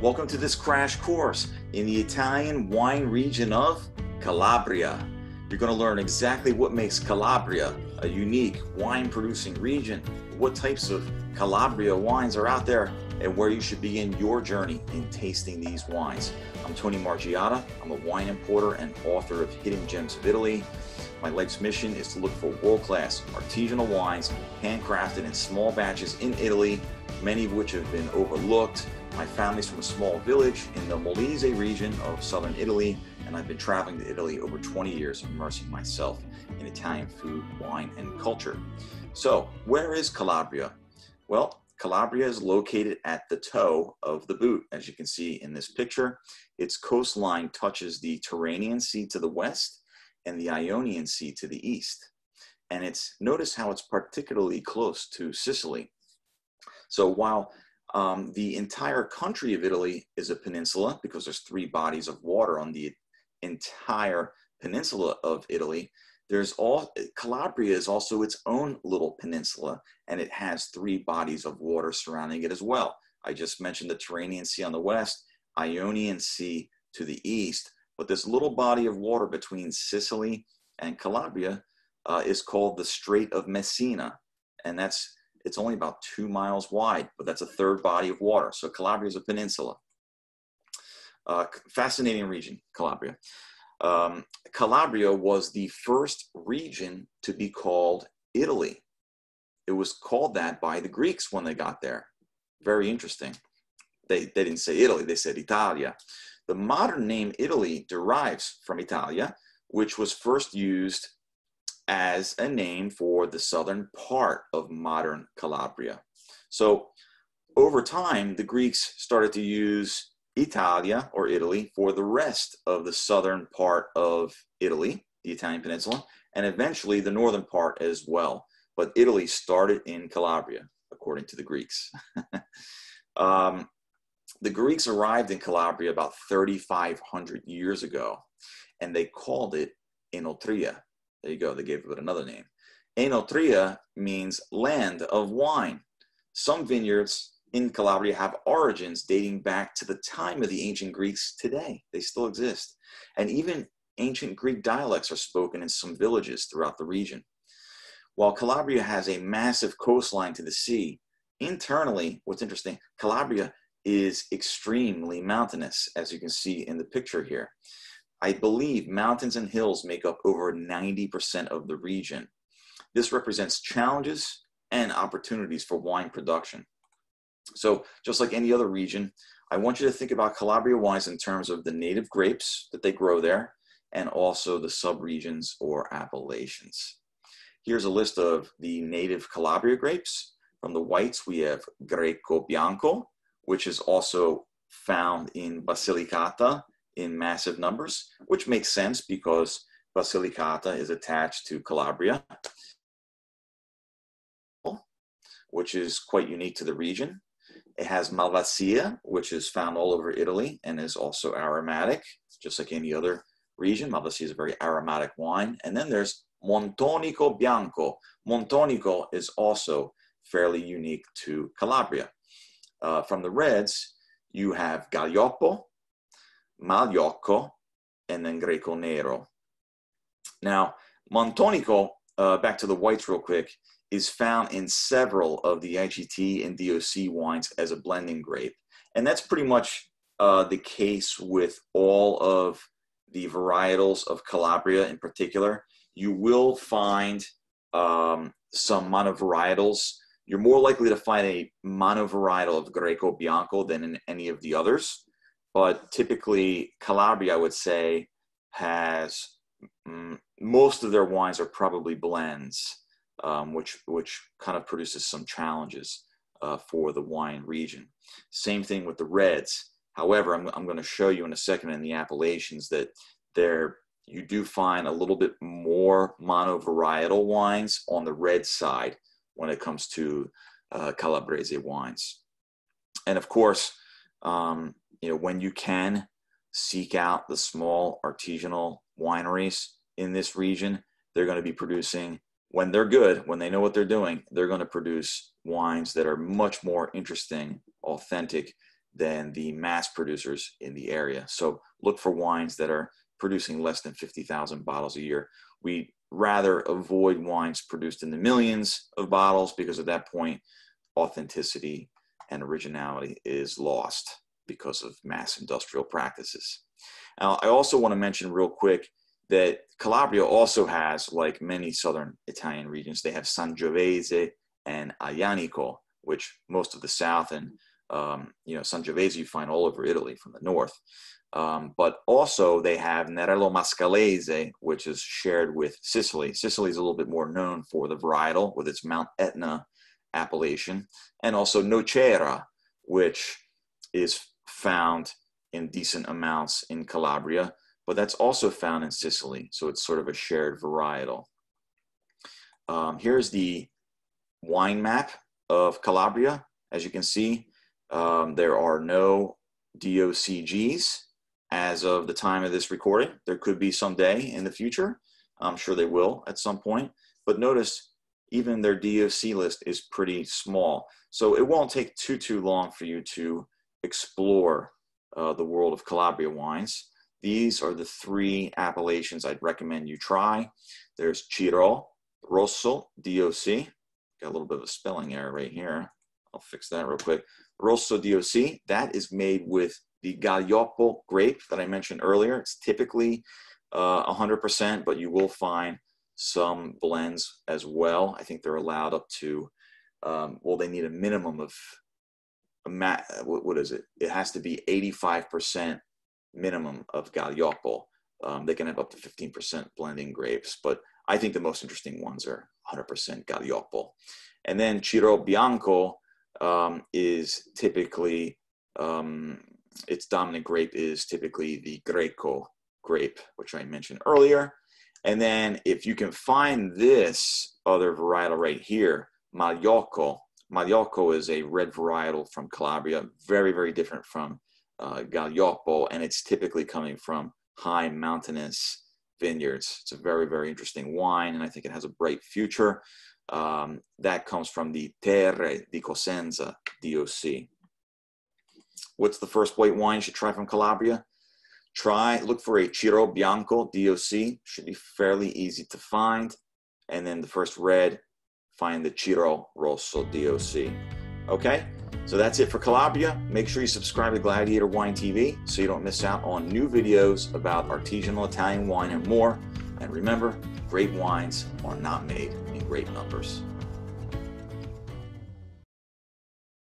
Welcome to this crash course in the Italian wine region of Calabria. You're going to learn exactly what makes Calabria a unique wine-producing region, what types of Calabria wines are out there, and where you should begin your journey in tasting these wines. I'm Tony Margiotta. I'm a wine importer and author of Hidden Gems of Italy. My life's mission is to look for world-class artisanal wines handcrafted in small batches in Italy, many of which have been overlooked. My family's from a small village in the Molise region of southern Italy, and I've been traveling to Italy over 20 years, immersing myself in Italian food, wine, and culture. So, where is Calabria? Well, Calabria is located at the toe of the boot, as you can see in this picture. Its coastline touches the Tyrrhenian Sea to the west and the Ionian Sea to the east. And notice how it's particularly close to Sicily. So while the entire country of Italy is a peninsula, because there's three bodies of water on the entire peninsula of Italy, Calabria is also its own little peninsula, and it has three bodies of water surrounding it as well. I just mentioned the Tyrrhenian Sea on the west, Ionian Sea to the east, but this little body of water between Sicily and Calabria is called the Strait of Messina, and it's only about 2 miles wide, but that's a third body of water. So Calabria is a peninsula. Fascinating region, Calabria. Calabria was the first region to be called Italy. It was called that by the Greeks when they got there. Very interesting. They didn't say Italy, they said Italia. The modern name Italy derives from Italia, which was first used as a name for the southern part of modern Calabria. So over time, the Greeks started to use Italia, or Italy, for the rest of the southern part of Italy, the Italian peninsula, and eventually the northern part as well. But Italy started in Calabria, according to the Greeks. The Greeks arrived in Calabria about 3,500 years ago, and they called it Enotria. There you go, they gave it another name. Enotria means land of wine. Some vineyards in Calabria have origins dating back to the time of the ancient Greeks today. They still exist. And even ancient Greek dialects are spoken in some villages throughout the region. While Calabria has a massive coastline to the sea, internally, what's interesting, Calabria is extremely mountainous, as you can see in the picture here. I believe mountains and hills make up over 90% of the region. This represents challenges and opportunities for wine production. So just like any other region, I want you to think about Calabria wines in terms of the native grapes that they grow there and also the subregions or appellations. Here's a list of the native Calabria grapes. From the whites, we have Greco Bianco, which is also found in Basilicata in massive numbers, which makes sense because Basilicata is attached to Calabria, which is quite unique to the region. It has Malvasia, which is found all over Italy and is also aromatic, just like any other region. Malvasia is a very aromatic wine. And then there's Montonico Bianco. Montonico is also fairly unique to Calabria. From the reds, you have Gaglioppo, Magliocco, and then Greco Nero. Now, Montonico, back to the whites real quick, is found in several of the IGT and DOC wines as a blending grape. And that's pretty much the case with all of the varietals of Calabria in particular. You will find some monovarietals. You're more likely to find a monovarietal of Greco Bianco than in any of the others. But typically Calabria, I would say, has most of their wines are probably blends. Which kind of produces some challenges for the wine region. Same thing with the reds. However, I'm going to show you in a second in the appellations that you do find a little bit more monovarietal wines on the red side when it comes to Calabrese wines. And of course, when you can, seek out the small artisanal wineries in this region. They're going to be producing, when they're good, when they know what they're doing, they're going to produce wines that are much more interesting, authentic, than the mass producers in the area. So look for wines that are producing less than 50,000 bottles a year. We rather avoid wines produced in the millions of bottles, because at that point, authenticity and originality is lost because of mass industrial practices. Now, I also want to mention real quick that Calabria also has, like many southern Italian regions, they have Sangiovese and Aglianico, which most of the south and Sangiovese you find all over Italy from the north. But also they have Nerello Mascalese, which is shared with Sicily. Sicily is a little bit more known for the varietal with its Mount Etna appellation, and also Nocera, which is found in decent amounts in Calabria, but that's also found in Sicily. So it's sort of a shared varietal. Here's the wine map of Calabria. As you can see, there are no DOCGs as of the time of this recording. There could be someday in the future. I'm sure they will at some point, but notice even their DOC list is pretty small. So it won't take too long for you to explore the world of Calabria wines. These are the three appellations I'd recommend you try. There's Ciro, Rosso, DOC. Got a little bit of a spelling error right here. I'll fix that real quick. Rosso DOC, that is made with the Gaglioppo grape that I mentioned earlier. It's typically 100%, but you will find some blends as well. I think they're allowed up to, they need a minimum of, what is it? It has to be 85% minimum of Gaglioppo. They can have up to 15% blending grapes, but I think the most interesting ones are 100% Gaglioppo. And then Ciro Bianco, is typically, its dominant grape is typically the Greco grape, which I mentioned earlier. And then if you can find this other varietal right here, Magliocco. Magliocco is a red varietal from Calabria, very, very different from Gaglioppo, and it's typically coming from high mountainous vineyards. It's a very, very interesting wine, and I think it has a bright future. That comes from the Terre di Cosenza DOC. What's the first white wine you should try from Calabria? Look for a Ciro Bianco DOC, should be fairly easy to find. And then the first red, find the Ciro Rosso DOC. Okay, so that's it for Calabria. Make sure you subscribe to Gladiator Wine TV so you don't miss out on new videos about artisanal Italian wine and more. And remember, great wines are not made in great numbers.